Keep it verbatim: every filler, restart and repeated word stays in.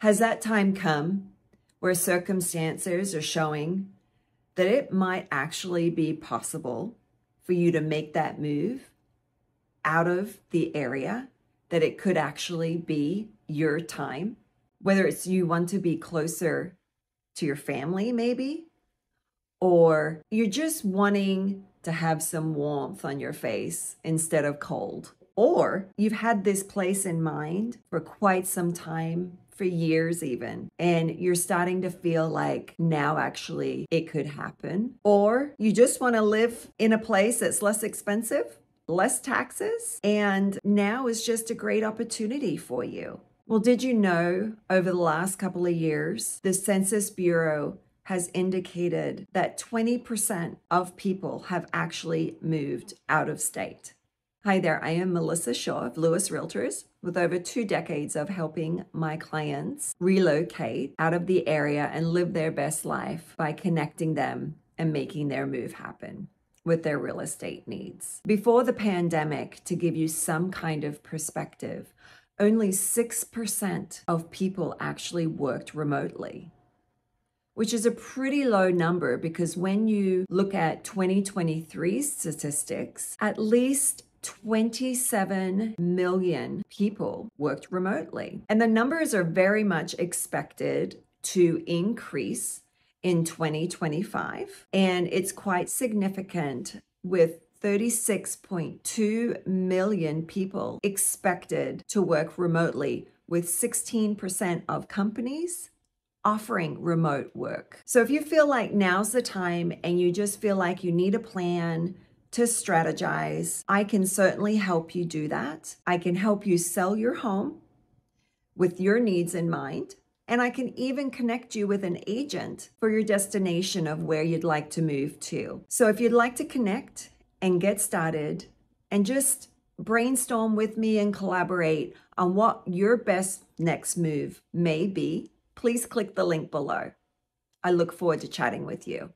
Has that time come where circumstances are showing that it might actually be possible for you to make that move out of the area, that it could actually be your time? Whether it's you want to be closer to your family maybe, or you're just wanting to have some warmth on your face instead of cold, or you've had this place in mind for quite some time, for years even, and you're starting to feel like now actually it could happen, or you just want to live in a place that's less expensive, less taxes, and now is just a great opportunity for you. Well, did you know over the last couple of years, the Census Bureau has indicated that twenty percent of people have actually moved out of state? Hi there, I am Melissa Shaw of Lewis Realtors, with over two decades of helping my clients relocate out of the area and live their best life by connecting them and making their move happen with their real estate needs. Before the pandemic, to give you some kind of perspective, only six percent of people actually worked remotely, which is a pretty low number because when you look at twenty twenty-three statistics, at least twenty-seven million people worked remotely. And the numbers are very much expected to increase in twenty twenty-five. And it's quite significant, with thirty-six point two million people expected to work remotely, with sixteen percent of companies offering remote work. So if you feel like now's the time and you just feel like you need a plan to strategize, I can certainly help you do that. I can help you sell your home with your needs in mind, and I can even connect you with an agent for your destination of where you'd like to move to. So if you'd like to connect and get started and just brainstorm with me and collaborate on what your best next move may be, please click the link below. I look forward to chatting with you.